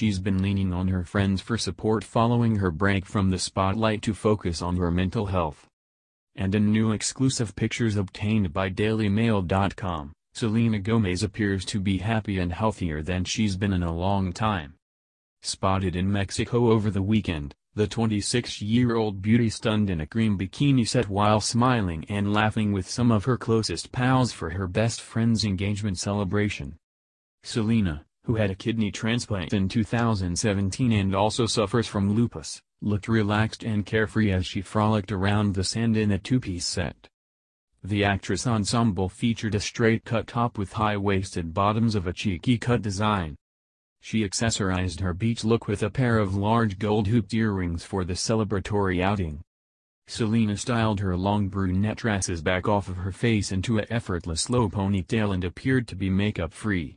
she's been leaning on her friends for support following her break from the spotlight to focus on her mental health. And in new exclusive pictures obtained by DailyMail.com, Selena Gomez appears to be happy and healthier than she's been in a long time. Spotted in Mexico over the weekend, the 26-year-old beauty stunned in a cream bikini set while smiling and laughing with some of her closest pals for her best friend's engagement celebration. Selena, who had a kidney transplant in 2017 and also suffers from lupus, looked relaxed and carefree as she frolicked around the sand in a two-piece set. The actress ensemble featured a straight-cut top with high-waisted bottoms of a cheeky cut design. She accessorized her beach look with a pair of large gold-hooped earrings for the celebratory outing. Selena styled her long brunette tresses back off of her face into an effortless low ponytail and appeared to be makeup-free.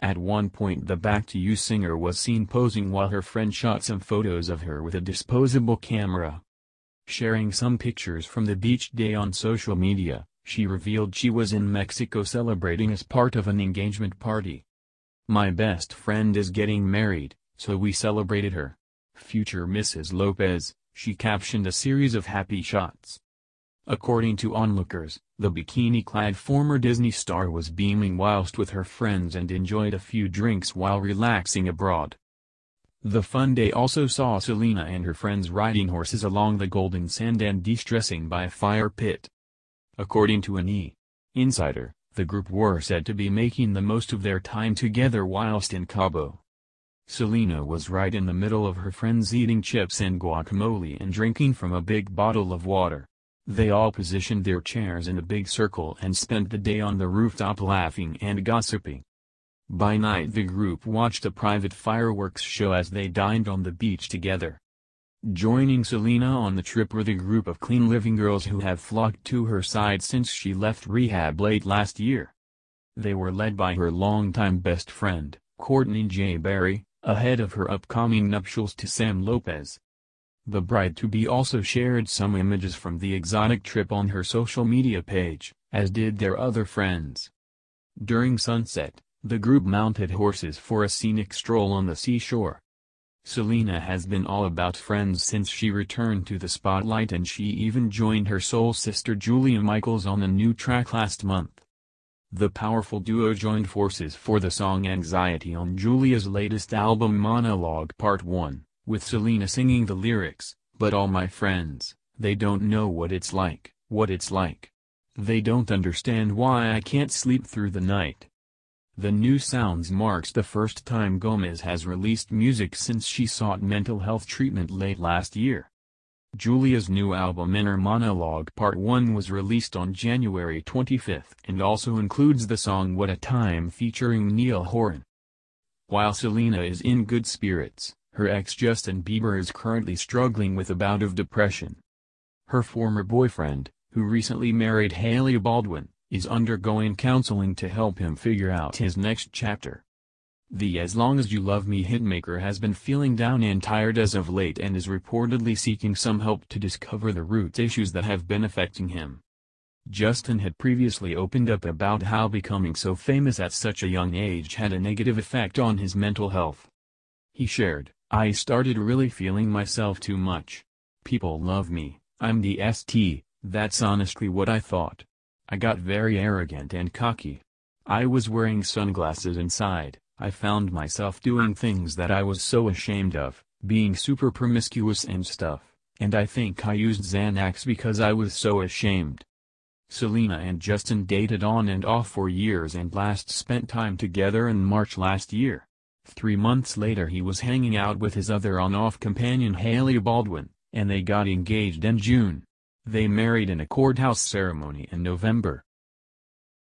At one point the Back to You singer was seen posing while her friend shot some photos of her with a disposable camera. Sharing some pictures from the beach day on social media, she revealed she was in Mexico celebrating as part of an engagement party. "My best friend is getting married, so we celebrated her. Future Mrs. Lopez," she captioned a series of happy shots. According to onlookers, the bikini-clad former Disney star was beaming whilst with her friends and enjoyed a few drinks while relaxing abroad. The fun day also saw Selena and her friends riding horses along the golden sand and de-stressing by a fire pit. According to an Insider, the group were said to be making the most of their time together whilst in Cabo. Selena was right in the middle of her friends eating chips and guacamole and drinking from a big bottle of water. They all positioned their chairs in a big circle and spent the day on the rooftop laughing and gossiping. By night the group watched a private fireworks show as they dined on the beach together. Joining Selena on the trip were the group of clean living girls who have flocked to her side since she left rehab late last year. They were led by her longtime best friend, Courtney J. Barry, ahead of her upcoming nuptials to Sam Lopez. The bride-to-be also shared some images from the exotic trip on her social media page, as did their other friends. During sunset, the group mounted horses for a scenic stroll on the seashore. Selena has been all about friends since she returned to the spotlight, and she even joined her soul sister Julia Michaels on a new track last month. The powerful duo joined forces for the song Anxiety on Julia's latest album Monologue Part 1, with Selena singing the lyrics, "But all my friends, they don't know what it's like. They don't understand why I can't sleep through the night." The new sounds marks the first time Gomez has released music since she sought mental health treatment late last year. Julia's new album Inner Monologue Part 1 was released on January 25 and also includes the song What a Time featuring Neil Horan. While Selena is in good spirits, her ex Justin Bieber is currently struggling with a bout of depression. Her former boyfriend, who recently married Hailey Baldwin, is undergoing counseling to help him figure out his next chapter. The As Long As You Love Me hitmaker has been feeling down and tired as of late and is reportedly seeking some help to discover the root issues that have been affecting him. Justin had previously opened up about how becoming so famous at such a young age had a negative effect on his mental health. He shared, "I started really feeling myself too much. People love me, I'm the ST, that's honestly what I thought. I got very arrogant and cocky. I was wearing sunglasses inside, I found myself doing things that I was so ashamed of, being super promiscuous and stuff, and I think I used Xanax because I was so ashamed." Selena and Justin dated on and off for years and last spent time together in March last year. 3 months later he was hanging out with his other on-off companion Hailey Baldwin, and they got engaged in June. They married in a courthouse ceremony in November.